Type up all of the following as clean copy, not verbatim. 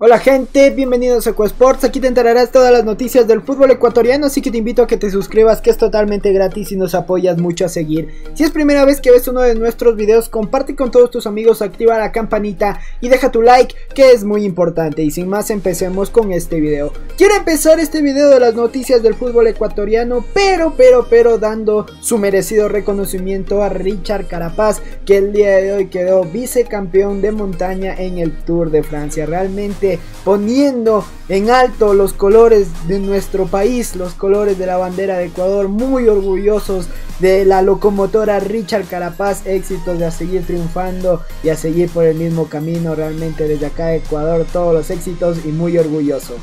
Hola gente, bienvenidos a EcoSports, aquí te enterarás todas las noticias del fútbol ecuatoriano, así que te invito a que te suscribas, que es totalmente gratis y nos apoyas mucho a seguir. Si es primera vez que ves uno de nuestros videos, comparte con todos tus amigos, activa la campanita y deja tu like, que es muy importante. Y sin más, empecemos con este video. Quiero empezar este video de las noticias del fútbol ecuatoriano, pero dando su merecido reconocimiento a Richard Carapaz, que el día de hoy quedó vicecampeón de montaña en el Tour de Francia. Realmente poniendo en alto los colores de nuestro país, los colores de la bandera de Ecuador, muy orgullosos de la locomotora Richard Carapaz, éxitos de a seguir triunfando y a seguir por el mismo camino, realmente desde acá de Ecuador todos los éxitos y muy orgulloso.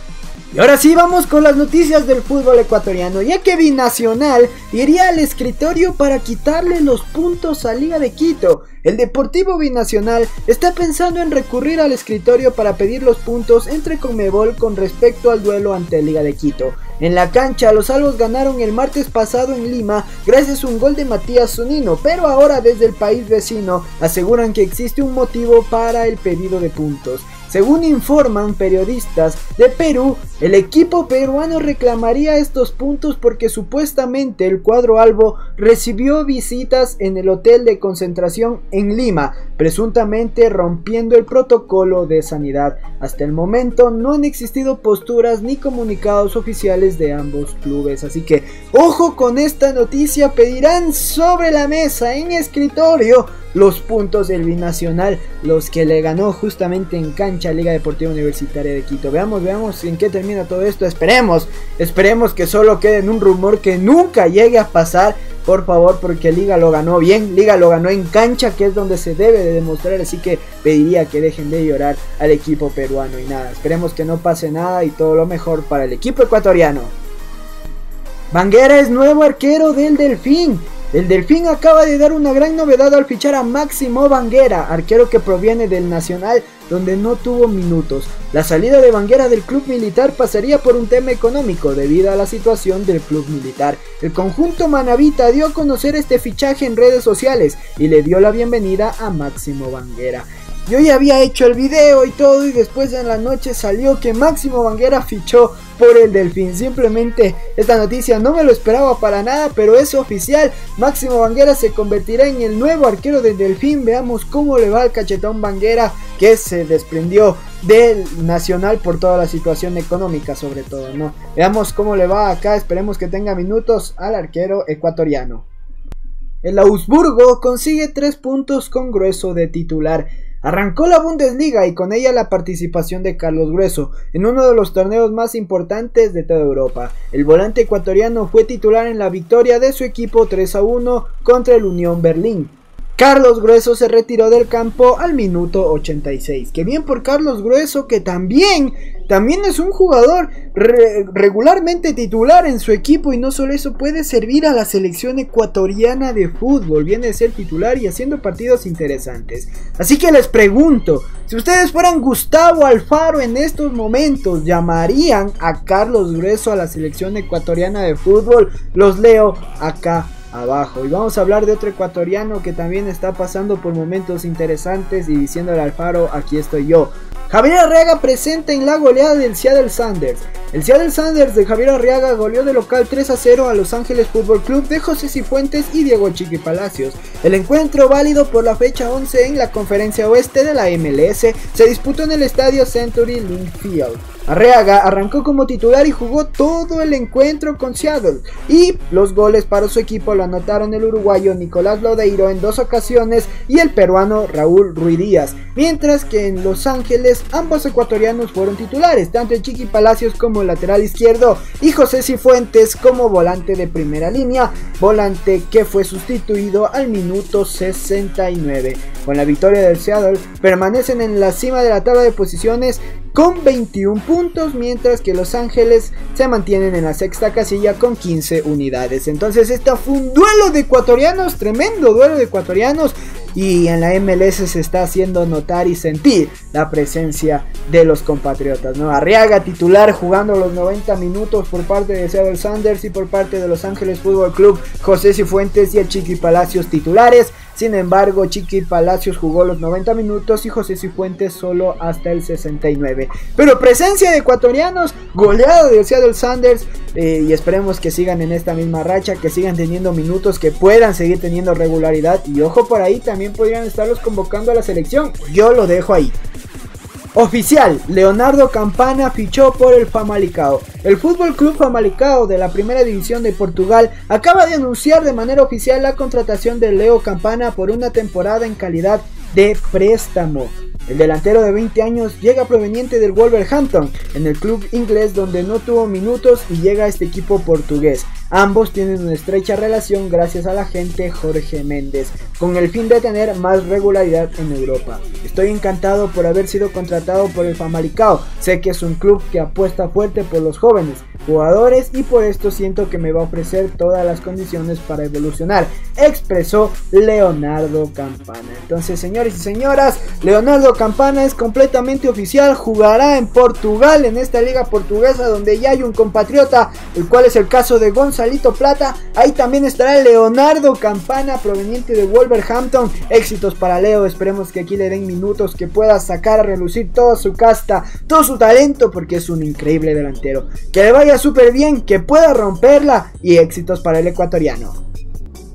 Y ahora sí, vamos con las noticias del fútbol ecuatoriano, ya que Binacional iría al escritorio para quitarle los puntos a Liga de Quito. El Deportivo Binacional está pensando en recurrir al escritorio para pedir los puntos entre CONMEBOL con respecto al duelo ante Liga de Quito. En la cancha, los albos ganaron el martes pasado en Lima gracias a un gol de Matías Zunino, pero ahora desde el país vecino aseguran que existe un motivo para el pedido de puntos. Según informan periodistas de Perú, el equipo peruano reclamaría estos puntos porque supuestamente el cuadro albo recibió visitas en el hotel de concentración en Lima, presuntamente rompiendo el protocolo de sanidad. Hasta el momento no han existido posturas ni comunicados oficiales de ambos clubes, así que ojo con esta noticia, pedirán sobre la mesa en escritorio los puntos del Binacional, los que le ganó justamente en cancha Liga Deportiva Universitaria de Quito. Veamos en qué termina todo esto. Esperemos que solo quede en un rumor, que nunca llegue a pasar, por favor, porque Liga lo ganó bien, Liga lo ganó en cancha, que es donde se debe de demostrar, así que pediría que dejen de llorar al equipo peruano y nada, esperemos que no pase nada y todo lo mejor para el equipo ecuatoriano. Banguera es nuevo arquero del Delfín. El Delfín acaba de dar una gran novedad al fichar a Máximo Banguera, arquero que proviene del Nacional, donde no tuvo minutos. La salida de Banguera del club militar pasaría por un tema económico debido a la situación del club militar. El conjunto manabita dio a conocer este fichaje en redes sociales y le dio la bienvenida a Máximo Banguera. Yo ya había hecho el video y todo, y después en la noche salió que Máximo Banguera fichó por el Delfín. Simplemente esta noticia no me lo esperaba para nada, pero es oficial. Máximo Banguera se convertirá en el nuevo arquero del Delfín. Veamos cómo le va al cachetón Banguera, que se desprendió del Nacional por toda la situación económica sobre todo, ¿no? Veamos cómo le va acá, esperemos que tenga minutos al arquero ecuatoriano. El Augsburgo consigue 3 puntos con Grueso de titular. Arrancó la Bundesliga y con ella la participación de Carlos Grueso en uno de los torneos más importantes de toda Europa. El volante ecuatoriano fue titular en la victoria de su equipo 3-1 contra el Unión Berlín. Carlos Grueso se retiró del campo al minuto 86. Qué bien por Carlos Grueso, que también es un jugador regularmente titular en su equipo, y no solo eso, puede servir a la selección ecuatoriana de fútbol, viene de ser titular y haciendo partidos interesantes. Así que les pregunto, si ustedes fueran Gustavo Alfaro en estos momentos, ¿llamarían a Carlos Grueso a la selección ecuatoriana de fútbol? Los leo acá abajo. Y vamos a hablar de otro ecuatoriano que también está pasando por momentos interesantes y diciéndole a Alfaro, aquí estoy yo. Javier Arriaga presenta en la goleada del Seattle Sounders. El Seattle Sounders de Javier Arriaga goleó de local 3-0 a Los Ángeles Football Club de José Cifuentes y Diego Chiqui Palacios. El encuentro, válido por la fecha 11 en la conferencia oeste de la MLS, se disputó en el estadio Century Link Field. Arriaga arrancó como titular y jugó todo el encuentro con Seattle, y los goles para su equipo lo anotaron el uruguayo Nicolás Lodeiro en 2 ocasiones y el peruano Raúl Ruiz Díaz, mientras que en Los Ángeles ambos ecuatorianos fueron titulares, tanto el Chiqui Palacios como el lateral izquierdo y José Cifuentes como volante de primera línea, volante que fue sustituido al minuto 69. Con la victoria del Seattle permanecen en la cima de la tabla de posiciones con 21 puntos, mientras que Los Ángeles se mantienen en la sexta casilla con 15 unidades. Entonces este fue un duelo de ecuatorianos, tremendo duelo de ecuatorianos, y en la MLS se está haciendo notar y sentir la presencia de los compatriotas, ¿no? Arriaga titular jugando los 90 minutos por parte de Seattle Sounders, y por parte de Los Ángeles Fútbol Club, José Cifuentes y el Chiqui Palacios titulares. Sin embargo, Chiqui Palacios jugó los 90 minutos y José Cifuentes solo hasta el 69. Pero presencia de ecuatorianos, goleado de Seattle Sounders, y esperemos que sigan en esta misma racha, que sigan teniendo minutos, que puedan seguir teniendo regularidad. Y ojo, por ahí también podrían estarlos convocando a la selección. Yo lo dejo ahí. Oficial, Leonardo Campana fichó por el Famalicão. El Fútbol Club Famalicão de la Primera División de Portugal acaba de anunciar de manera oficial la contratación de Leo Campana por una temporada en calidad de préstamo. El delantero de 20 años llega proveniente del Wolverhampton, en el club inglés donde no tuvo minutos, y llega a este equipo portugués. Ambos tienen una estrecha relación gracias al agente Jorge Méndez, con el fin de tener más regularidad en Europa. Estoy encantado por haber sido contratado por el Famalicão, sé que es un club que apuesta fuerte por los jóvenes jugadores y por esto siento que me va a ofrecer todas las condiciones para evolucionar, expresó Leonardo Campana. Entonces, señores y señoras, Leonardo Campana es completamente oficial, jugará en Portugal, en esta liga portuguesa donde ya hay un compatriota, el cual es el caso de Gonzalito Plata. Ahí también estará Leonardo Campana, proveniente de Wolverhampton. Éxitos para Leo, esperemos que aquí le den minutos, que pueda sacar a relucir toda su casta, todo su talento, porque es un increíble delantero. Que le vaya súper bien, que pueda romperla, y éxitos para el ecuatoriano.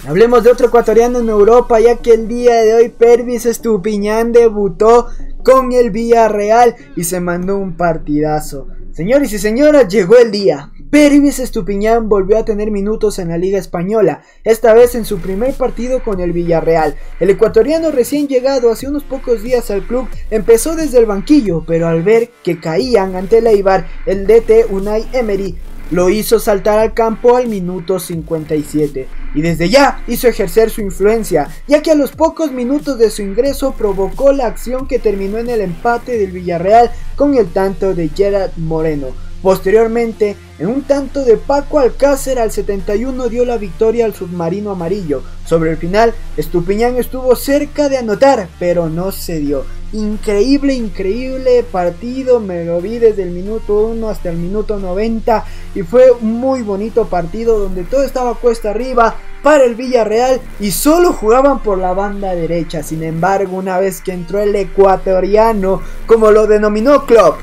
Hablemos de otro ecuatoriano en Europa, ya que el día de hoy Pervis Estupiñán debutó con el Villarreal y se mandó un partidazo. Señores y señoras, llegó el día. Pervis Estupiñán volvió a tener minutos en la Liga Española, esta vez en su primer partido con el Villarreal. El ecuatoriano recién llegado hace unos pocos días al club empezó desde el banquillo, pero al ver que caían ante el Eibar, el DT Unai Emery lo hizo saltar al campo al minuto 57. Y desde ya hizo ejercer su influencia, ya que a los pocos minutos de su ingreso provocó la acción que terminó en el empate del Villarreal con el tanto de Gerard Moreno. Posteriormente, en un tanto de Paco Alcácer al 71 dio la victoria al submarino amarillo. Sobre el final, Estupiñán estuvo cerca de anotar, pero no se dio. Increíble partido, me lo vi desde el minuto 1 hasta el minuto 90 y fue un muy bonito partido donde todo estaba cuesta arriba para el Villarreal y solo jugaban por la banda derecha. Sin embargo, una vez que entró el ecuatoriano, como lo denominó Klopp,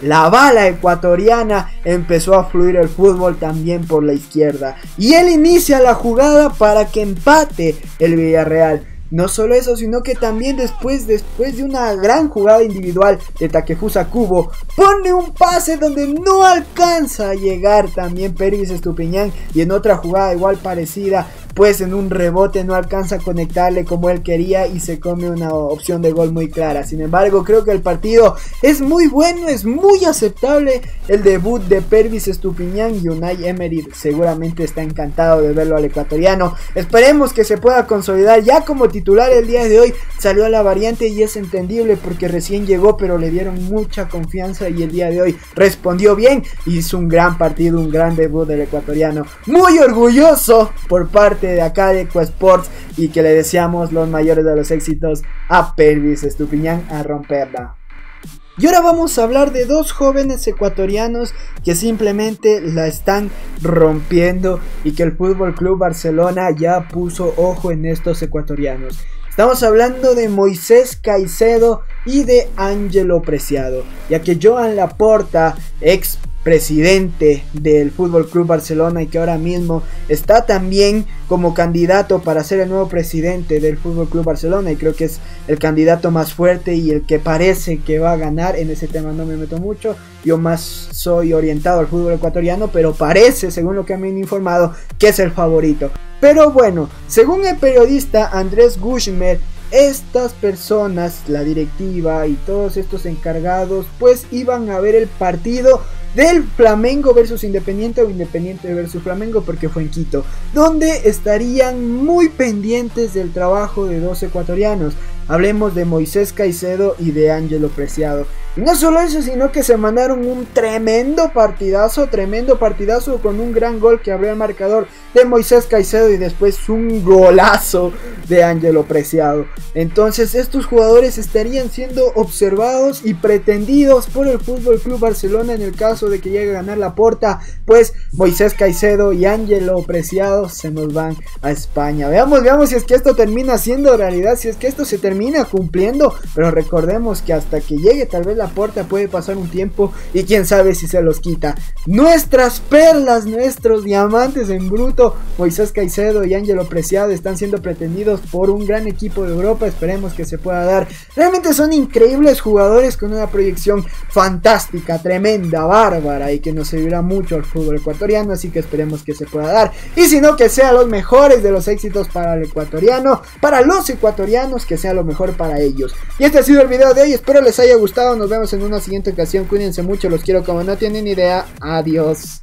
la bala ecuatoriana, empezó a fluir el fútbol también por la izquierda. Y él inicia la jugada para que empate el Villarreal. No solo eso, sino que también después de una gran jugada individual de Takefusa Kubo, pone un pase donde no alcanza a llegar también Pervis Estupiñán. Y en otra jugada igual parecida, pues en un rebote no alcanza a conectarle como él quería y se come una opción de gol muy clara. Sin embargo, creo que el partido es muy bueno, es muy aceptable. El debut de Pervis Estupiñán y Unai Emery seguramente está encantado de verlo al ecuatoriano. Esperemos que se pueda consolidar ya como titular el día de hoy. Salió a la variante y es entendible porque recién llegó, pero le dieron mucha confianza y el día de hoy respondió bien. Hizo un gran partido, un gran debut del ecuatoriano. Muy orgulloso por parte de acá de EcoSports y que le deseamos los mayores de los éxitos a Pervis Estupiñán a romperla. Y ahora vamos a hablar de dos jóvenes ecuatorianos que simplemente la están rompiendo y que el Fútbol Club Barcelona ya puso ojo en estos ecuatorianos. Estamos hablando de Moisés Caicedo y de Ángelo Preciado, ya que Joan Laporta, ex presidente del Fútbol Club Barcelona y que ahora mismo está también como candidato para ser el nuevo presidente del Fútbol Club Barcelona, y creo que es el candidato más fuerte y el que parece que va a ganar. En ese tema no me meto mucho, yo más soy orientado al fútbol ecuatoriano, pero parece, según lo que me han informado, que es el favorito. Pero bueno, según el periodista Andrés Gushmer, estas personas, la directiva y todos estos encargados, pues iban a ver el partido del Flamengo versus Independiente o Independiente versus Flamengo, porque fue en Quito, donde estarían muy pendientes del trabajo de dos ecuatorianos. Hablemos de Moisés Caicedo y de Ángelo Preciado. No solo eso, sino que se mandaron un tremendo partidazo con un gran gol que abrió el marcador de Moisés Caicedo y después un golazo de Ángelo Preciado. Entonces estos jugadores estarían siendo observados y pretendidos por el Fútbol Club Barcelona en el caso de que llegue a ganar Laporta, pues Moisés Caicedo y Ángelo Preciado se nos van a España. Veamos si es que esto termina siendo realidad, si es que esto se termina cumpliendo, pero recordemos que hasta que llegue tal vez Laporta puede pasar un tiempo y quién sabe si se los quita. Nuestras perlas, nuestros diamantes en bruto, Moisés Caicedo y Ángelo Preciado, están siendo pretendidos por un gran equipo de Europa. Esperemos que se pueda dar. Realmente son increíbles jugadores con una proyección fantástica, tremenda, bárbara, y que nos servirá mucho al fútbol ecuatoriano, así que esperemos que se pueda dar. Y si no, que sean los mejores de los éxitos para el ecuatoriano, para los ecuatorianos, que sea lo mejor para ellos. Y este ha sido el video de hoy, espero les haya gustado, nos vemos en una siguiente ocasión, cuídense mucho, los quiero como no tienen idea, adiós.